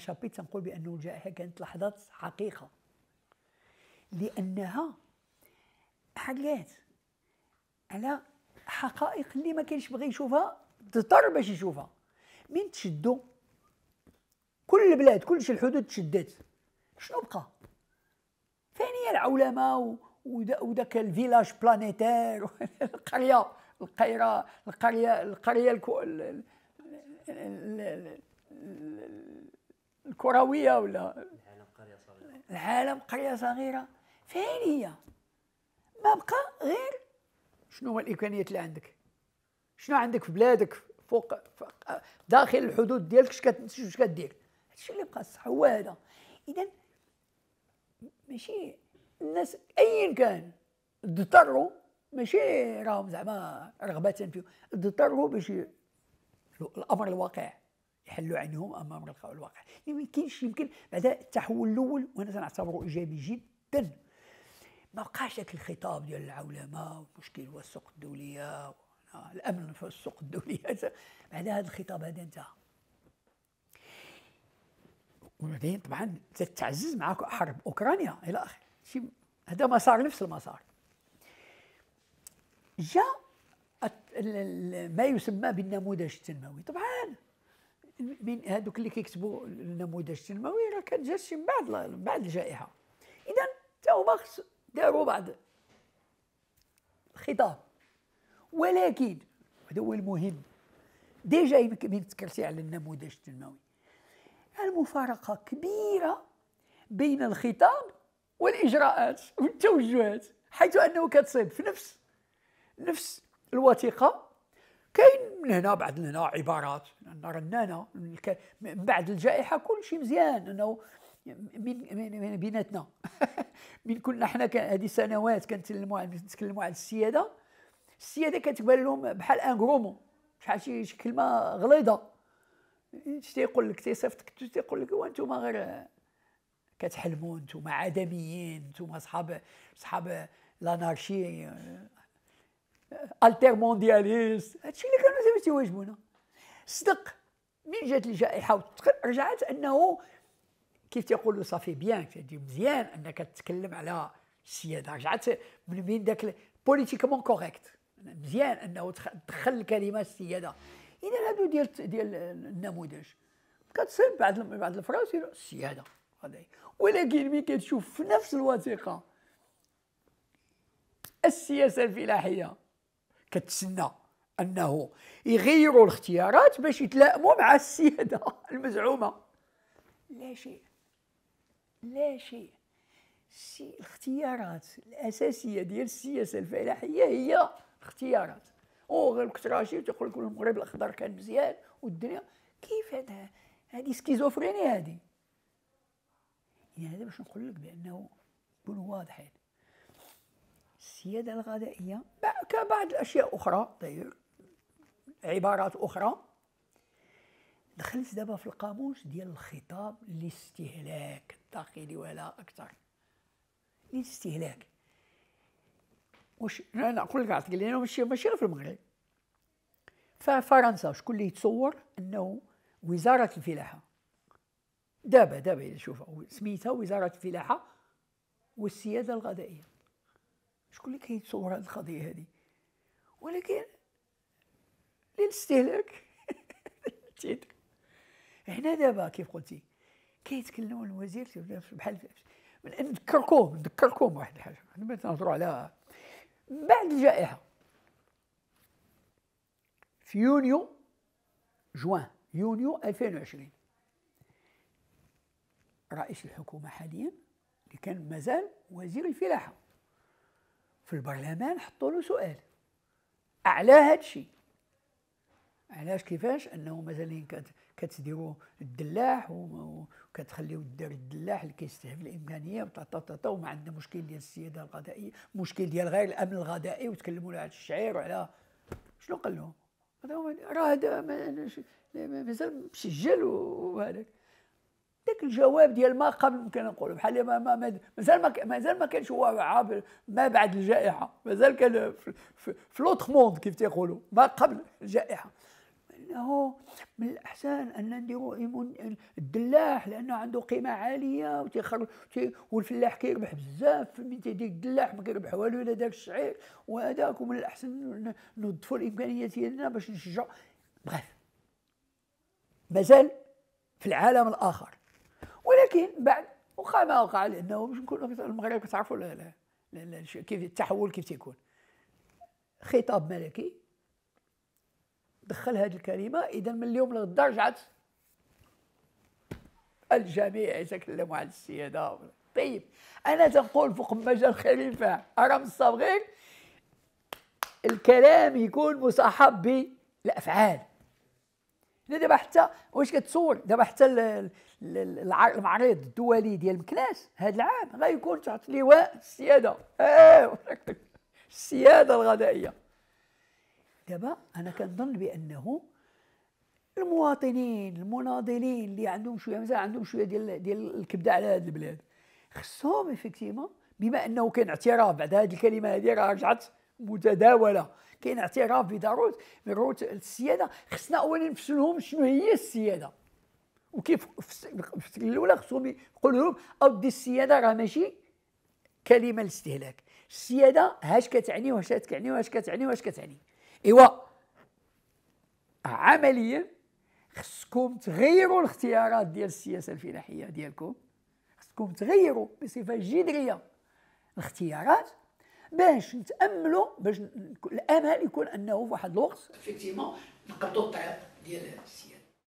ان شابيت تنقول بانه الجائحه كانت لحظه حقيقه، لانها حلات على حقائق اللي ما كانش بغى يشوفها، اضطر باش يشوفها. من تشدوا كل البلاد، كلشي الحدود تشدات، شنو بقى؟ فين هي العولمه وداك الفيلاج بلانيتير القريه الكرويه، ولا العالم قريه صغيره، العالم قريه صغيره، فين هي؟ ما بقى غير شنو هما الامكانيات اللي عندك، شنو عندك في بلادك، فوق داخل الحدود ديالك، اش كدير. هادشي اللي بقى صح هو هذا. اذا ماشي الناس ايا كان اضطروا، ماشي راهم زعما رغبه فيهم، اضطروا باش الامر الواقع يحلوا عنهم امام الواقع. ما يمكنش، يمكن بعد التحول الاول وانا تنعتبره ايجابي جدا، ما بقاش ذاك الخطاب ديال العولمه والمشكل والسوق الدوليه الامن في السوق الدوليه، بعد هذا الخطاب هذا انتهى. وبعدين طبعا تتعزز معاك حرب اوكرانيا الى اخره، هذا مسار، نفس المسار. جا ما يسمى بالنموذج التنموي. طبعا من هذوك اللي كيكتبوا النموذج التنموي راه كان جات من بعد الجائحه. اذا حتى هما داروا بعض الخطاب، ولكن هذا هو المهم. ديجا يمكن تذكرتي على النموذج التنموي، المفارقه كبيره بين الخطاب والاجراءات والتوجهات، حيث انه كتصيب في نفس الوثيقه. كاين من هنا بعد هنا عبارات رنانه من بعد الجائحه، كل شيء مزيان انه من بيناتنا من كنا حنا هذه سنوات كنتكلموا على السياده كتبان لهم بحال ان غرومون، شحال شي كلمه غليظه. اش تيقول لك؟ تيصيفطك تيقول لك وانتم غير كتحلموا، انتم عدميين، انتم اصحاب الانارشي، التر موندياليست. هادشي اللي كانوا دابا تيواجهونا. صدق من جات الجائحه رجعت انه كيف تيقولوا صافي بيان، تدي مزيان انك تتكلم على السياده، رجعت من بين داك بوليتيكمون كوريكت، مزيان انه تدخل كلمه السياده. اذا هادو ديال النموذج كتصيب بعض الفراس السياده هذه، ولكن ملي كتشوف في نفس الوثيقه السياسه الفلاحيه كتسنى انه يغيروا الاختيارات باش يتلائموا مع السياده المزعومه، لا شيء لا شيء. الاختيارات الاساسيه ديال السياسه الفلاحيه هي اختيارات غير الكتراشي، وتقول لك المغرب الاخضر كان مزيان والدنيا كيف. هذه سكيزوفرينيا هذه. يعني هذا باش نقول لك بانه كونوا واضحين، السياده الغذائيه كبعض الاشياء اخرى عبارات اخرى دخلت دابا في القاموس ديال الخطاب للاستهلاك الداخلي ولا اكثر. للاستهلاك واش انا نقول لك، عطيك لينا ماشي غير في المغرب، ففرنسا شكون اللي يتصور انه وزاره الفلاحه دابا الا شوفها سميتها وزاره الفلاحه والسياده الغذائيه، شكون اللي كيتصور هذه القضيه هذه؟ ولكن للاستهلاك هنا دابا كيف قلتي كيتكلموا الوزير بحال نذكركم واحد الحاجه، ما تنهضروا على بعد الجائحه. في يونيو 2020 رئيس الحكومه حاليا اللي كان مازال وزير الفلاحه في البرلمان حطوا له سؤال على هذا الشيء، علاش كيفاش انه مازالين كتديروا الدلاح وكتخليوا الدار الدلاح اللي كيستهدف الامكانيه وتعطى وما عندنا مشكل ديال السياده الغذائيه، مشكل ديال غير الامن الغذائي، وتكلموا على الشعير وعلى شنو قال لهم؟ راه هذا مازال مسجل وهذاك داك الجواب ديال ما قبل، ممكن نقولوا بحال مازال ما كانش هو ما بعد الجائحه، مازال كان في لوتر موند كيف تيقولوا ما قبل الجائحه. أنه من الأحسن أن نديروا الدلاح لأنه عنده قيمة عالية والفلاح كيربح بزاف من تيدير الدلاح ما كيربح والو إلا داك الشعير وهذاك. ومن الأحسن نضفوا الإمكانيات ديالنا باش نشجع. بغير مازال في العالم الآخر، ولكن بعد وقع ما وقع، لأنه باش نكونوا المغرب كتعرفوا كيف التحول كيف تيكون. خطاب ملكي دخل هذه الكلمه، اذا من اليوم للغدا رجعت الجميع يتكلموا على السياده. طيب انا تنقول فوق مجال خير ينفع، راه من الصابغين الكلام يكون مصاحب بالافعال. دابا حتى واش كتصور دابا حتى المعرض الدولي ديال مكناس هذا العام غيكون تحت لواء السياده. السياده الغذائيه. دابا انا كنظن بانه المواطنين المناضلين اللي عندهم شويه مزال عندهم شويه ديال الكبده على هذه البلاد، خصهم افكتيمون بما انه كاين اعتراف بعد هذه الكلمه هذه راه رجعت متداوله، كاين اعتراف بضروره السياده. خصنا اولا نفسر لهم شنو هي السياده، وكيف في الاولى خصهم يقولوا لهم اودي السياده راه ماشي كلمه للاستهلاك. السياده هاش كتعني واش كتعني واش كتعني واش كتعني. ايوا عمليا خصكم تغيروا الاختيارات ديال السياسه الفلاحيه ديالكم، خصكم تغيروا بصفه جذريه الاختيارات باش نتاملوا، باش الامل يكون انه في واحد الوقت فيكتيمون نقبضوا الطريق ديال السياسه.